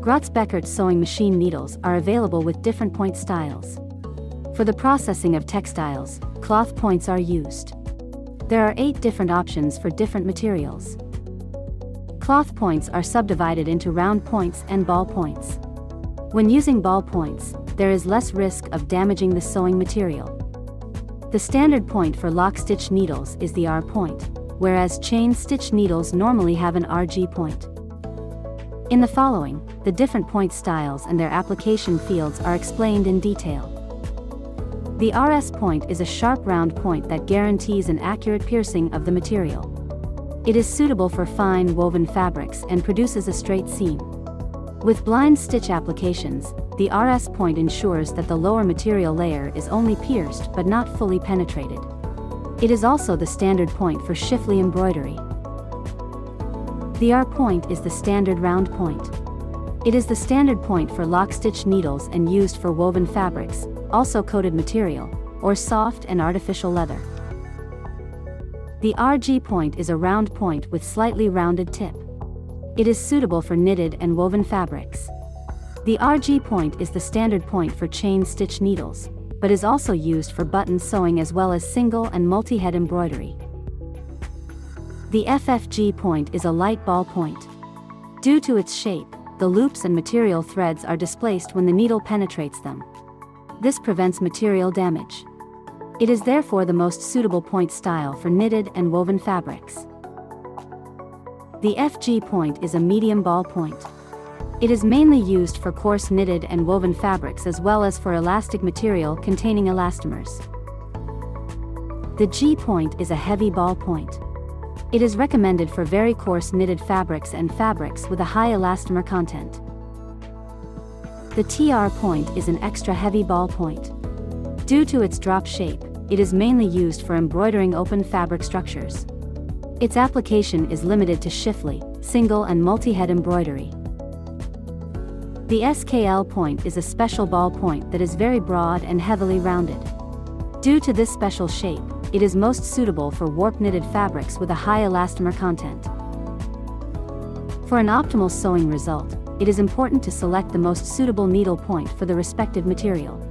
Groz-Beckert sewing machine needles are available with different point styles. For the processing of textiles, cloth points are used. There are 8 different options for different materials. Cloth points are subdivided into round points and ball points. When using ball points, there is less risk of damaging the sewing material. The standard point for lock stitch needles is the R point, whereas chain stitch needles normally have an RG point. In the following, the different point styles and their application fields are explained in detail. The RS point is a sharp round point that guarantees an accurate piercing of the material. It is suitable for fine woven fabrics and produces a straight seam. With blind stitch applications, the RS point ensures that the lower material layer is only pierced but not fully penetrated. It is also the standard point for Shiftly embroidery. The R point is the standard round point. It is the standard point for lock stitch needles and used for woven fabrics, also coated material, or soft and artificial leather. The RG point is a round point with slightly rounded tip. It is suitable for knitted and woven fabrics. The RG point is the standard point for chain stitch needles, but is also used for button sewing as well as single and multi-head embroidery. The FFG point is a light ball point. Due to its shape, the loops and material threads are displaced when the needle penetrates them. This prevents material damage. It is therefore the most suitable point style for knitted and woven fabrics. The FG point is a medium ball point. It is mainly used for coarse knitted and woven fabrics as well as for elastic material containing elastomers. The G point is a heavy ball point. It is recommended for very coarse knitted fabrics and fabrics with a high elastomer content. The TR point is an extra heavy ball point. Due to its drop shape, it is mainly used for embroidering open fabric structures. Its application is limited to Shiftly, single and multi-head embroidery. The SKL point is a special ball point that is very broad and heavily rounded. Due to this special shape, it is most suitable for warp knitted fabrics with a high elastomer content. For an optimal sewing result, it is important to select the most suitable needle point for the respective material.